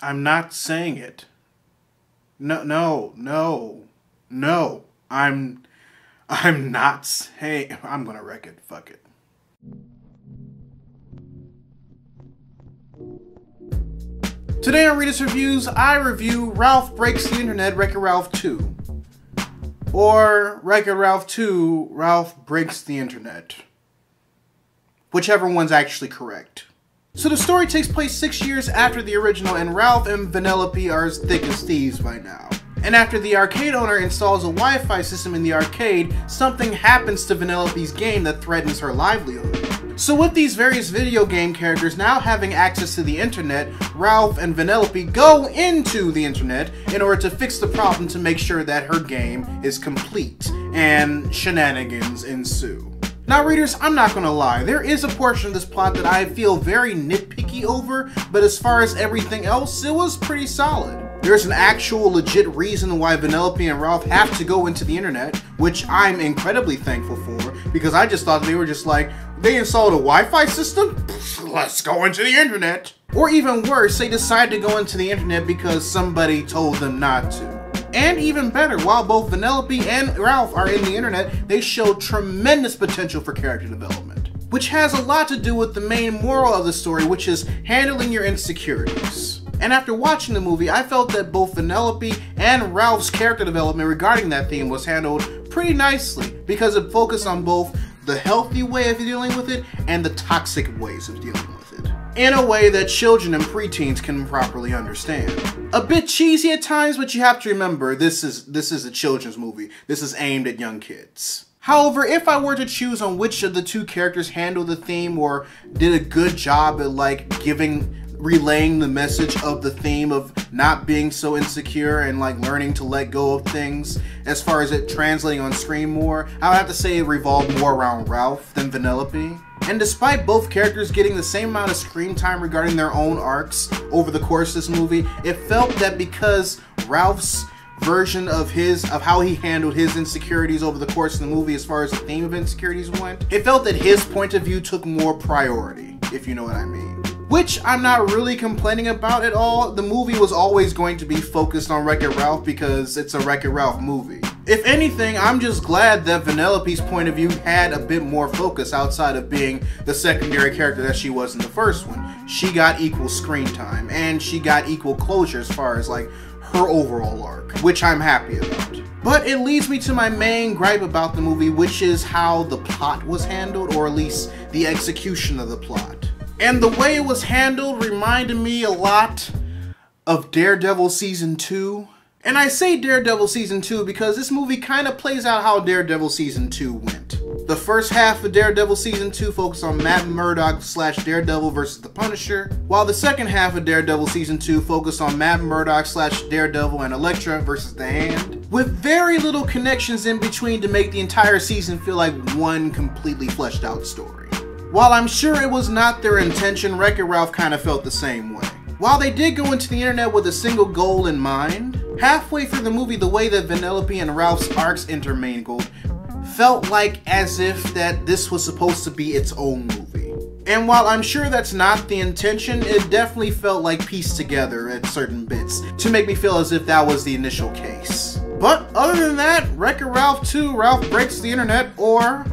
I'm not saying it. No. I'm not saying... I'm gonna wreck it. Fuck it. Today on Readus Reviews, I review Ralph Breaks the Internet, Wreck-It Ralph 2. Or Wreck-It Ralph 2, Ralph Breaks the Internet. Whichever one's actually correct. So the story takes place 6 years after the original, and Ralph and Vanellope are as thick as thieves by now. And after the arcade owner installs a Wi-Fi system in the arcade, something happens to Vanellope's game that threatens her livelihood. So with these various video game characters now having access to the internet, Ralph and Vanellope go into the internet in order to fix the problem to make sure that her game is complete, and shenanigans ensue. Now readers, I'm not gonna lie, there is a portion of this plot that I feel very nitpicky over, but as far as everything else, it was pretty solid. There's an actual legit reason why Vanellope and Ralph have to go into the internet, which I'm incredibly thankful for, because I just thought they were just like, they installed a Wi-Fi system? Pfft, let's go into the internet! Or even worse, they decide to go into the internet because somebody told them not to. And even better, while both Vanellope and Ralph are in the internet, they show tremendous potential for character development, which has a lot to do with the main moral of the story, which is handling your insecurities. And after watching the movie, I felt that both Vanellope and Ralph's character development regarding that theme was handled pretty nicely, because it focused on both the healthy way of dealing with it and the toxic ways of dealing with it, in a way that children and preteens can properly understand. A bit cheesy at times, but you have to remember, this is a children's movie. This is aimed at young kids. However, if I were to choose on which of the two characters handled the theme or did a good job at like relaying the message of the theme of not being so insecure and like learning to let go of things, as far as it translating on screen more, I would have to say it revolved more around Ralph than Vanellope. And despite both characters getting the same amount of screen time regarding their own arcs over the course of this movie, it felt that because Ralph's version of how he handled his insecurities over the course of the movie as far as the theme of insecurities went, it felt that his point of view took more priority, if you know what I mean. Which I'm not really complaining about at all. The movie was always going to be focused on Wreck-It Ralph because it's a Wreck-It Ralph movie. If anything, I'm just glad that Vanellope's point of view had a bit more focus outside of being the secondary character that she was in the first one. She got equal screen time, and she got equal closure as far as like her overall arc, which I'm happy about. But it leads me to my main gripe about the movie, which is how the plot was handled, or at least the execution of the plot. And the way it was handled reminded me a lot of Daredevil Season 2. And I say Daredevil Season 2 because this movie kind of plays out how Daredevil Season 2 went. The first half of Daredevil Season 2 focused on Matt Murdock / Daredevil versus the Punisher, while the second half of Daredevil Season 2 focused on Matt Murdock / Daredevil and Elektra versus the Hand, with very little connections in between to make the entire season feel like one completely fleshed out story. While I'm sure it was not their intention, Wreck-It Ralph kind of felt the same way. While they did go into the internet with a single goal in mind, halfway through the movie, the way that Vanellope and Ralph's arcs intermingled felt like as if that this was supposed to be its own movie. And while I'm sure that's not the intention, it definitely felt like pieced together at certain bits to make me feel as if that was the initial case. But other than that, Wreck-It Ralph 2, Ralph Breaks the Internet, or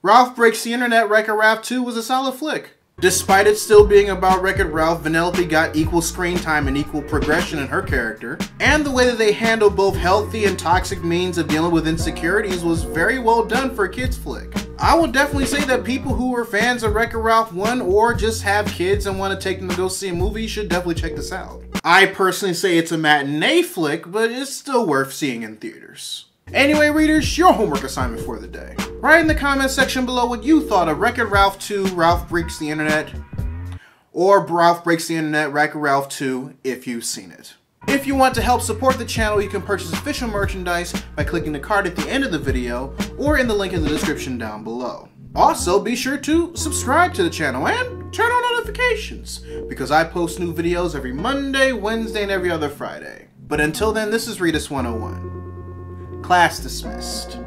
Ralph Breaks the Internet, Wreck-It Ralph 2 was a solid flick. Despite it still being about Wreck-It Ralph, Vanellope got equal screen time and equal progression in her character, and the way that they handled both healthy and toxic means of dealing with insecurities was very well done for a kids flick. I would definitely say that people who are fans of Wreck-It Ralph 1 or just have kids and want to take them to go see a movie should definitely check this out. I personally say it's a matinee flick, but it's still worth seeing in theaters. Anyway, readers, your homework assignment for the day. Write in the comment section below what you thought of Wreck-It Ralph 2, Ralph Breaks the Internet, or Ralph Breaks the Internet, Wreck-It Ralph 2, if you've seen it. If you want to help support the channel, you can purchase official merchandise by clicking the card at the end of the video or in the link in the description down below. Also, be sure to subscribe to the channel and turn on notifications, because I post new videos every Monday, Wednesday, and every other Friday. But until then, this is Readus 101. Class dismissed.